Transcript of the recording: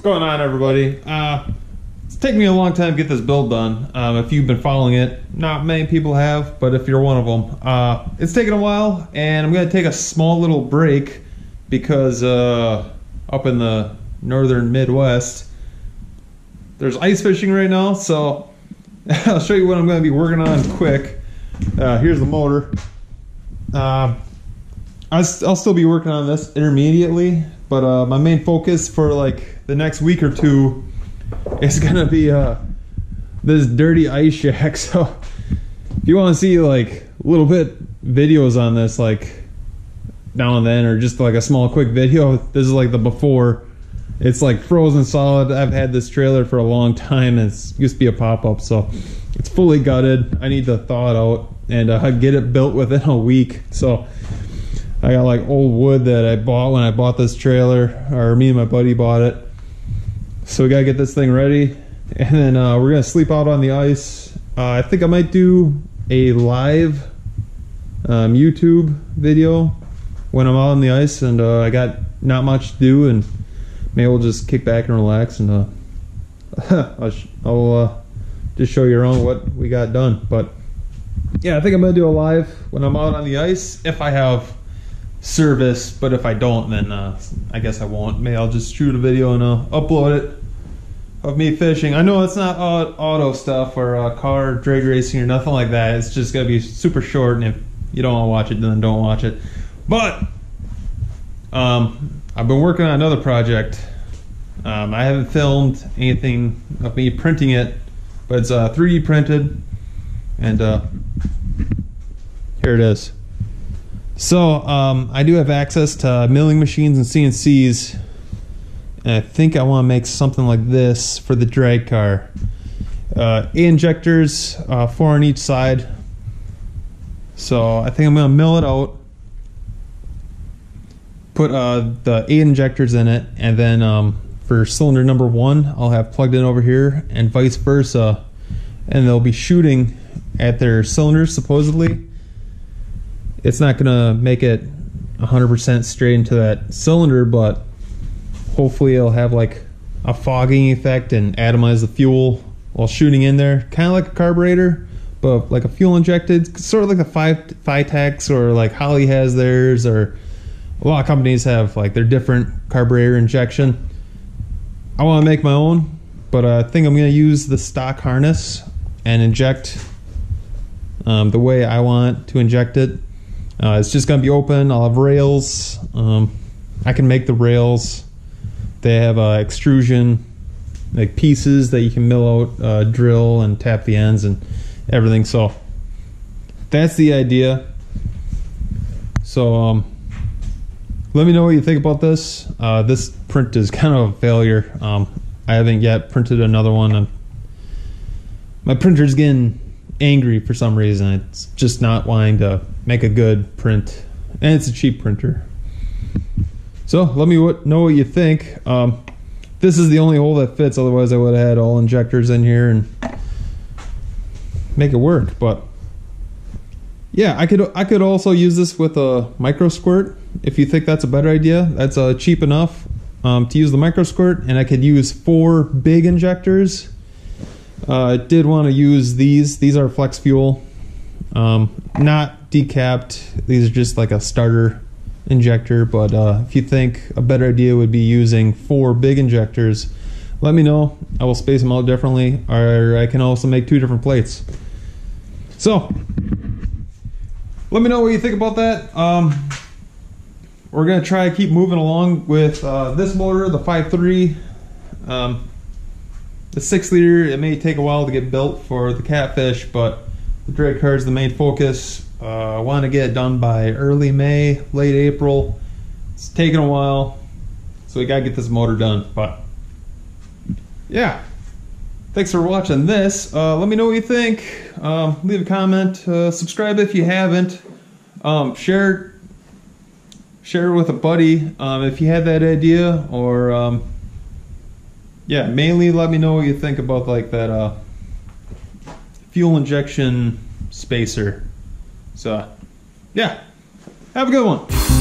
What's going on, everybody? It's taken me a long time to get this build done. If you've been following it, not many people have, but if you're one of them, it's taken a while, and I'm going to take a small little break because up in the northern Midwest, there's ice fishing right now, so I'll show you what I'm going to be working on quick. Here's the motor. I'll still be working on this intermediately, but my main focus for like the next week or two is gonna be this dirty ice shack. So if you want to see like a little bit videos on this like now and then, or just like a small quick video, this is like the before. It's like frozen solid. I've had this trailer for a long time, and it used to be a pop-up, so it's fully gutted. I need to thaw it out and get it built within a week. So I got like old wood that I bought when I bought this trailer, or me and my buddy bought it. So we gotta get this thing ready, and then we're gonna sleep out on the ice. I think I might do a live YouTube video when I'm out on the ice, and I got not much to do, and maybe we'll just kick back and relax, and I'll just show you around what we got done. But yeah, I think I'm gonna do a live when I'm out on the ice, if I have service. But if I don't, then I guess I won't. Maybe I'll just shoot a video and upload it of me fishing. I know it's not auto stuff or car drag racing or nothing like that. It's just gonna be super short, and if you don't want to watch it, then don't watch it. But I've been working on another project. I haven't filmed anything of me printing it, but it's 3D printed, and here it is. So I do have access to milling machines and CNCs, and I think I want to make something like this for the drag car. Injectors, 4 on each side. So I think I'm going to mill it out, put the 8 injectors in it, and then for cylinder number 1 I'll have plugged in over here, and vice versa, and they'll be shooting at their cylinders supposedly. It's not gonna make it 100% straight into that cylinder, but hopefully it'll have like a fogging effect and atomize the fuel while shooting in there, kind of like a carburetor, but like a fuel injected, sort of like the FiTech or like Holley has theirs, or a lot of companies have like their different carburetor injection. I want to make my own, but I think I'm gonna use the stock harness and inject the way I want to inject it. It's just gonna be open. I'll have rails. I can make the rails. They have extrusion, like pieces that you can mill out, drill, and tap the ends and everything. So that's the idea. So let me know what you think about this. This print is kind of a failure. I haven't yet printed another one. My printer's getting angry for some reason. It's just not wanting to make a good print, and it's a cheap printer. So let me know what you think. This is the only hole that fits, otherwise I would have had all injectors in here and make it work. But yeah, I could also use this with a MicroSquirt if you think that's a better idea. That's cheap enough to use the MicroSquirt, and I could use 4 big injectors. I did want to use these. These are flex fuel, not decapped. These are just like a starter injector, but if you think a better idea would be using 4 big injectors, let me know. I will space them out differently, or I can also make 2 different plates. So let me know what you think about that. We're going to try to keep moving along with this motor, the 5.3. The 6-liter, it may take a while to get built for the catfish, but the drag car is the main focus. I want to get it done by early May, late April. It's taking a while, so we gotta get this motor done. But yeah, thanks for watching this. Let me know what you think. Leave a comment, subscribe if you haven't. Share it with a buddy if you had that idea, or yeah, mainly let me know what you think about like that fuel injection spacer. So yeah, have a good one.